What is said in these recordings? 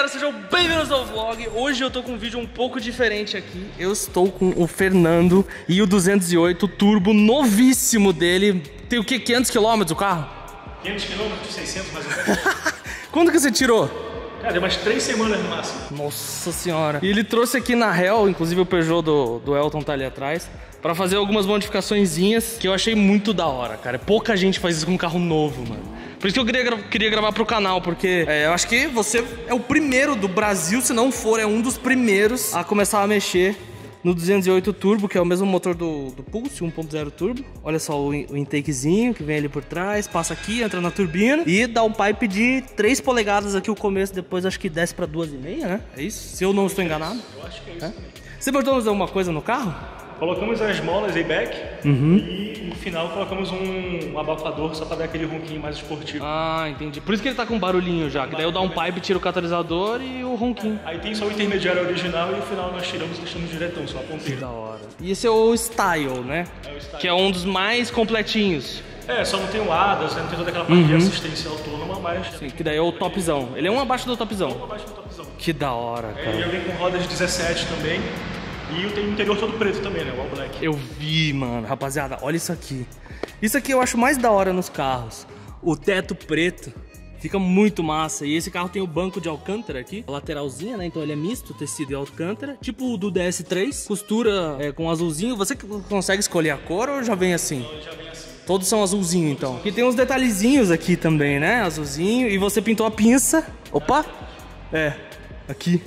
galera, sejam bem-vindos ao vlog. Hoje eu tô com um vídeo um pouco diferente aqui. Eu estou com o Fernando e o 208 Turbo novíssimo dele. Tem o que? 500 km o carro? 500 km, 600 mais ou menos. Quando que você tirou? Cara, deu umas 3 semanas no máximo. Nossa senhora. E ele trouxe aqui na réu, inclusive o Peugeot do Elton tá ali atrás, pra fazer algumas modificaçõezinhas que eu achei muito da hora, cara. Pouca gente faz isso com um carro novo, mano. Por isso que eu queria gravar pro canal, porque eu acho que você é o primeiro do Brasil, se não for, é um dos primeiros a começar a mexer no 208 Turbo, que é o mesmo motor do Pulse, 1.0 Turbo. Olha só o intakezinho que vem ali por trás, passa aqui, entra na turbina e dá um pipe de 3 polegadas aqui o começo, depois acho que desce pra 2,5, né? É isso? Se eu não estou enganado. Eu acho que é isso. É? Você botou alguma coisa no carro? Colocamos as molas A-back e no final colocamos um abafador só pra dar aquele ronquinho mais esportivo. Ah, entendi. Por isso que ele tá com um barulhinho já, que daí eu dou um pipe, tiro o catalisador e o ronquinho. Aí tem só o intermediário original e no final nós tiramos e deixamos diretão, só a ponteira. Que da hora. E esse é o Style, né? É o Style. Que é um dos mais completinhos. É, só não tem o Adas, não tem toda aquela parte de assistência autônoma, mas... Sim, que daí é o topzão. Ele é um abaixo do topzão. Um abaixo do topzão. Que da hora, cara. Ele vem com rodas 17 também. E tem o interior todo preto também, né? O All Black. Eu vi, mano. Rapaziada, olha isso aqui. Isso aqui eu acho mais da hora nos carros. O teto preto. Fica muito massa. E esse carro tem o banco de alcântara aqui. A lateralzinha, né? Então ele é misto, tecido e alcântara. Tipo o do DS3. Costura com azulzinho. Você consegue escolher a cor ou já vem assim? Não, já vem assim. Todos são azulzinho, então. E tem uns detalhezinhos aqui também, né? Azulzinho. E você pintou a pinça. Opa! É. Aqui.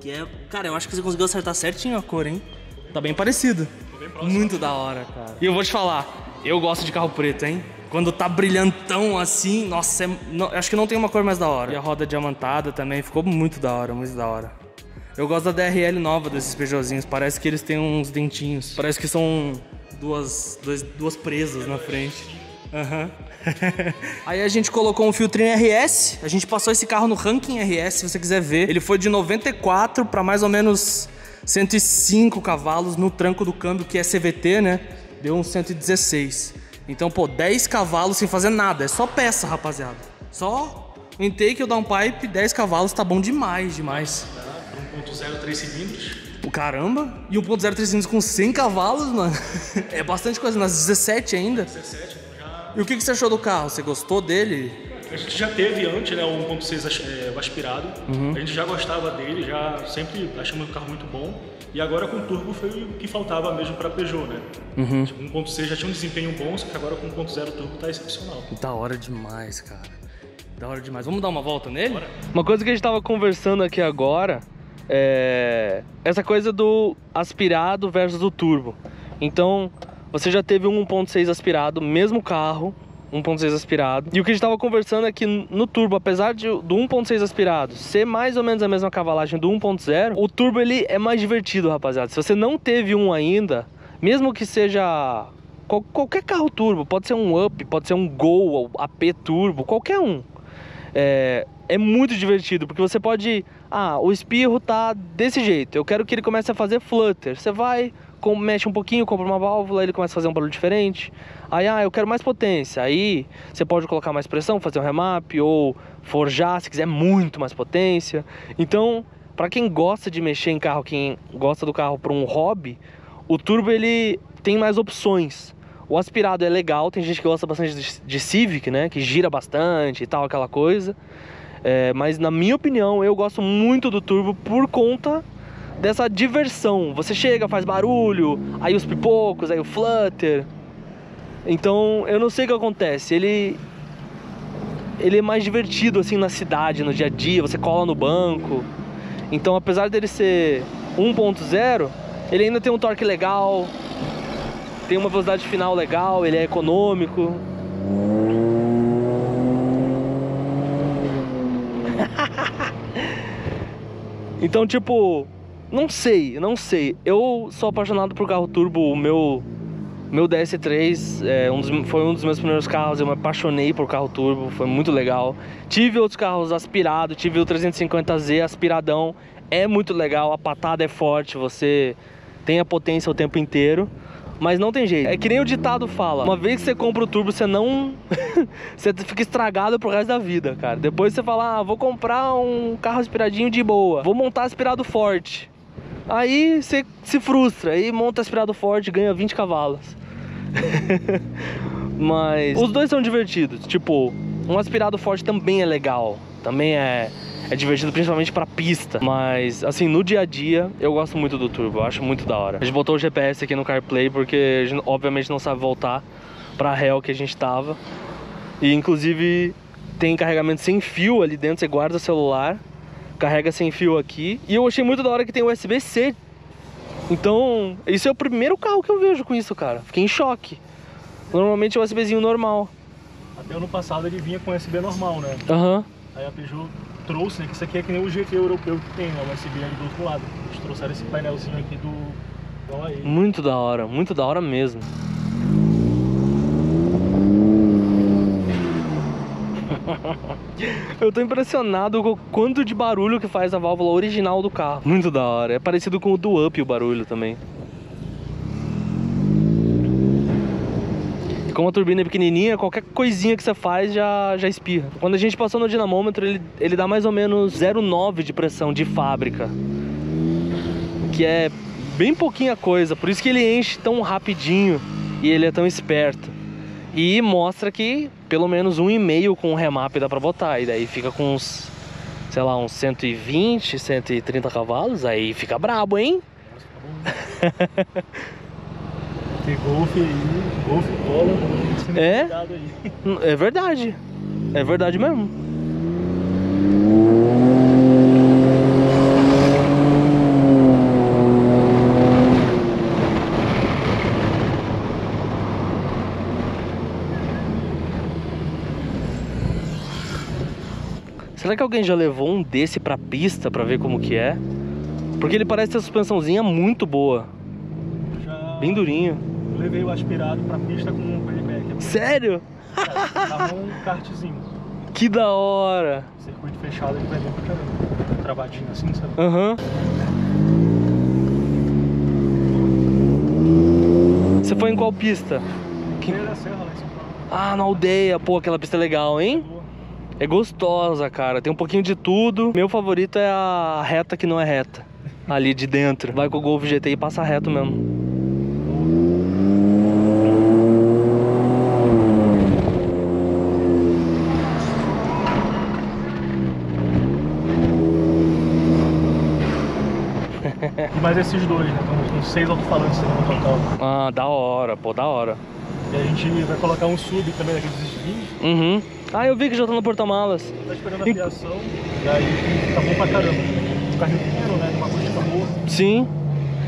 Que é, cara, eu acho que você conseguiu acertar certinho a cor, hein? Tá bem parecido. Bem próximo, muito da hora, cara. E eu vou te falar, eu gosto de carro preto, hein? Quando tá brilhantão assim, nossa, acho que não tem uma cor mais da hora. E a roda diamantada também, ficou muito da hora, muito da hora. Eu gosto da DRL nova desses Peugeotzinhos, parece que eles têm uns dentinhos. Parece que são duas presas na frente. Aham. Aí a gente colocou um filtrinho RS. A gente passou esse carro no ranking RS, se você quiser ver. Ele foi de 94 para mais ou menos 105 cavalos no tranco do câmbio, que é CVT, né? Deu uns 116. Então, pô, 10 cavalos sem fazer nada. É só peça, rapaziada. Só o intake, o downpipe, 10 cavalos. Tá bom demais, demais. 1.03 cilindros. Caramba, e 1.03 cilindros com 100 cavalos, mano. É bastante coisa, nas 17 ainda. 17, já... E o que você achou do carro? Você gostou dele? A gente já teve antes, né, o 1.6 aspirado. A gente já gostava dele, já sempre achamos o carro muito bom. E agora com o turbo foi o que faltava mesmo para Peugeot, né? Tipo, 1.6 já tinha um desempenho bom, só que agora com 1.0 turbo tá excepcional. Da hora demais, cara. Da hora demais. Vamos dar uma volta nele? Bora. Uma coisa que a gente tava conversando aqui agora... essa coisa do aspirado versus o turbo. Então, você já teve um 1.6 aspirado, mesmo carro, 1.6 aspirado. E o que a gente tava conversando é que no turbo, apesar do 1.6 aspirado ser mais ou menos a mesma cavalagem do 1.0, o turbo ele é mais divertido, rapaziada. Se você não teve um ainda, mesmo que seja qualquer carro turbo, pode ser um Up, pode ser um Gol, AP turbo, qualquer um. É muito divertido, porque você pode... Ah, o espirro tá desse jeito, eu quero que ele comece a fazer flutter. Você vai, mexe um pouquinho, compra uma válvula, ele começa a fazer um barulho diferente. Aí, eu quero mais potência. Aí, você pode colocar mais pressão, fazer um remap, ou forjar, se quiser muito mais potência. Então, pra quem gosta de mexer em carro, quem gosta do carro pra um hobby, o turbo, ele tem mais opções. O aspirado é legal, tem gente que gosta bastante de Civic, né? Que gira bastante e tal, aquela coisa. Mas na minha opinião, eu gosto muito do turbo por conta dessa diversão. Você chega, faz barulho, aí os pipocos, aí o flutter. Então, eu não sei o que acontece. Ele é mais divertido assim na cidade, no dia a dia, você cola no banco. Então, apesar dele ser 1.0, ele ainda tem um torque legal, tem uma velocidade final legal, ele é econômico. Então, tipo, não sei. Eu sou apaixonado por carro turbo. O meu DS3 foi um dos meus primeiros carros. Eu me apaixonei por carro turbo, foi muito legal. Tive outros carros aspirados, tive o 350Z aspiradão. É muito legal, a patada é forte, você tem a potência o tempo inteiro. mas não tem jeito. É que nem o ditado fala, uma vez que você compra o turbo, você não... você fica estragado pro resto da vida, cara. Depois você fala, ah, vou comprar um carro aspiradinho de boa, vou montar aspirado forte. Aí você se frustra, aí monta aspirado forte, ganha 20 cavalos. Mas os dois são divertidos, tipo, um aspirado forte também é legal, também é divertido, principalmente pra pista. Mas, assim, no dia a dia, eu gosto muito do turbo, eu acho muito da hora. A gente botou o GPS aqui no CarPlay, porque a gente, obviamente, não sabe voltar pra réu que a gente tava. E, inclusive, tem carregamento sem fio ali dentro, você guarda o celular, carrega sem fio aqui. E eu achei muito da hora que tem USB-C. Então, esse é o primeiro carro que eu vejo com isso, cara. Fiquei em choque. Normalmente é um USBzinho normal. Até ano passado ele vinha com USB normal, né? Aham. Uhum. Aí a Peugeot trouxe, né? Que isso aqui é que nem o GT europeu que tem, né? O USB ali do outro lado. Eles trouxeram esse painelzinho aqui do Gol aí. Muito da hora mesmo. Eu tô impressionado com o quanto de barulho que faz a válvula original do carro. Muito da hora. É parecido com o do Up o barulho também. Como a turbina é pequenininha, qualquer coisinha que você faz já espirra. Quando a gente passou no dinamômetro, ele dá mais ou menos 0,9 de pressão de fábrica, que é bem pouquinha coisa, por isso que ele enche tão rapidinho e ele é tão esperto. E mostra que pelo menos 1,5 com o remap dá pra botar, e daí fica com uns, sei lá, uns 120, 130 cavalos, aí fica brabo, hein? Nossa, tá bom. Tem Golf aí, Golf Bola, é? Aí. É verdade mesmo. Será que alguém já levou um desse pra pista pra ver como que é? Porque ele parece ter a suspensãozinha muito boa, bem durinho. Eu levei o aspirado pra pista com um playback. Sério? Tava um kartzinho. Que da hora! Circuito fechado, ele vai bem pra caramba. Travadinho assim, sabe? Aham. Uhum. Você foi em qual pista? Primeira serra lá em São Paulo. Ah, na aldeia. Pô, aquela pista é legal, hein? É gostosa, cara. Tem um pouquinho de tudo. Meu favorito é a reta que não é reta. Ali de dentro. Vai com o Golf GT e passa reto mesmo. Mas esses dois, né? Então, uns 6 alto-falantes no total. Ah, da hora, pô, da hora. E a gente vai colocar um sub também daqueles espinhos. Uhum. Ah, eu vi que já tá no porta-malas. Tá esperando a fiação, e aí tá bom pra caramba. Um carrinho pequeno, né? Uma acústica boa. Sim.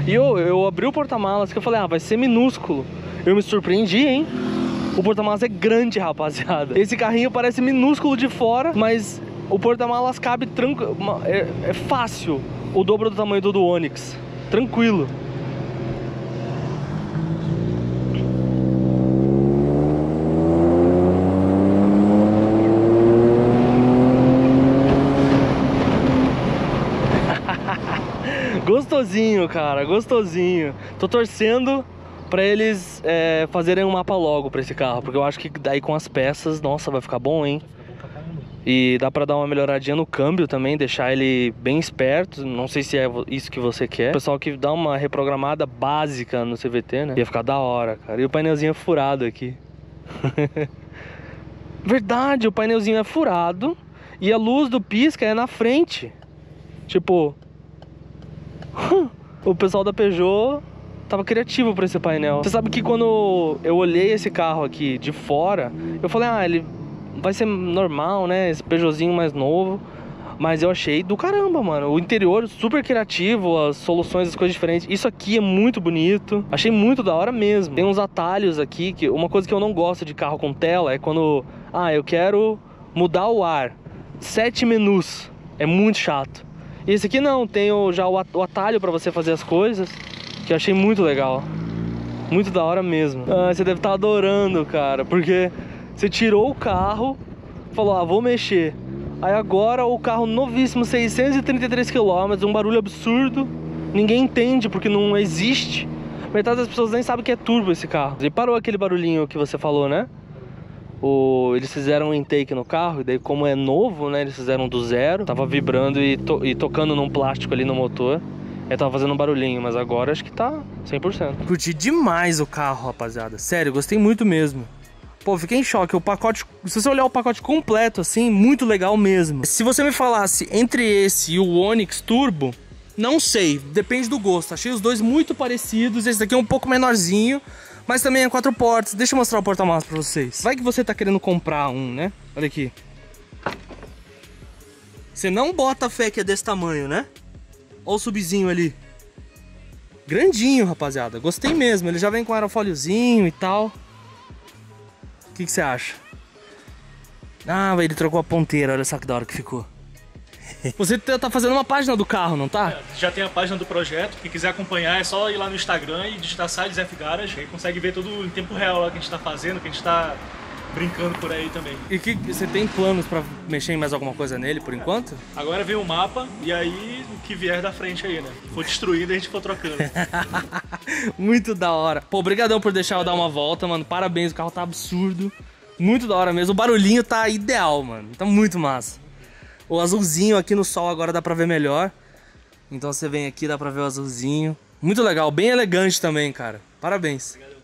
E eu abri o porta-malas, que eu falei, ah, vai ser minúsculo. Eu me surpreendi, hein? O porta-malas é grande, rapaziada. Esse carrinho parece minúsculo de fora, mas o porta-malas cabe tranquilo. É fácil. O dobro do tamanho do Onix. Tranquilo. Gostosinho, cara. Gostosinho. Tô torcendo pra eles fazerem um mapa logo pra esse carro, porque eu acho que daí com as peças, nossa, vai ficar bom, hein? E dá pra dar uma melhoradinha no câmbio também, deixar ele bem esperto. Não sei se é isso que você quer. O pessoal que dá uma reprogramada básica no CVT, né? Ia ficar da hora, cara. E o painelzinho é furado aqui. Verdade, o painelzinho é furado. E a luz do pisca é na frente. Tipo... O pessoal da Peugeot tava criativo pra esse painel. Você sabe que quando eu olhei esse carro aqui de fora, eu falei, ah, ele... vai ser normal, né? Esse Peugeotzinho mais novo. Mas eu achei do caramba, mano. O interior super criativo, as soluções, as coisas diferentes. Isso aqui é muito bonito. Achei muito da hora mesmo. Tem uns atalhos aqui, que uma coisa que eu não gosto de carro com tela é quando... ah, eu quero mudar o ar. 7 menus. É muito chato. E esse aqui não. Tem já o atalho pra você fazer as coisas, que eu achei muito legal. Muito da hora mesmo. Ah, você deve estar adorando, cara. Porque... você tirou o carro, falou, ah, vou mexer. Aí agora o carro novíssimo, 633 km, um barulho absurdo. Ninguém entende porque não existe. Metade das pessoas nem sabe que é turbo esse carro. E parou aquele barulhinho que você falou, né? Eles fizeram um intake no carro, e daí como é novo, né, eles fizeram do zero. Tava vibrando e tocando num plástico ali no motor. Eu tava fazendo um barulhinho, mas agora acho que tá 100%. Curti demais o carro, rapaziada. Sério, gostei muito mesmo. Pô, fiquei em choque. O pacote, se você olhar o pacote completo, assim, muito legal mesmo. Se você me falasse entre esse e o Onix Turbo, não sei, depende do gosto. Achei os dois muito parecidos. Esse daqui é um pouco menorzinho, mas também é 4 portas. Deixa eu mostrar o porta-malas pra vocês. Vai que você tá querendo comprar um, né? Olha aqui. Você não bota fé que é desse tamanho, né? Olha o subzinho ali. Grandinho, rapaziada. Gostei mesmo. Ele já vem com aerofóliozinho e tal. O que você acha? Ah, ele trocou a ponteira, olha só que da hora que ficou. Você tá fazendo uma página do carro, não tá? É, já tem a página do projeto. Quem quiser acompanhar é só ir lá no Instagram e digitar site ZFGaras. Aí consegue ver tudo em tempo real lá que a gente tá fazendo, que a gente tá brincando por aí também. E que você tem planos pra mexer em mais alguma coisa nele por enquanto? Agora vem o mapa e aí o que vier da frente aí, né? For destruído a gente for trocando. Muito da hora. Pô, obrigadão por deixar eu dar uma volta, mano. Parabéns, o carro tá absurdo. Muito da hora mesmo. O barulhinho tá ideal, mano. Tá muito massa. O azulzinho aqui no sol agora dá pra ver melhor. Então você vem aqui, dá pra ver o azulzinho. Muito legal, bem elegante também, cara. Parabéns. Obrigado.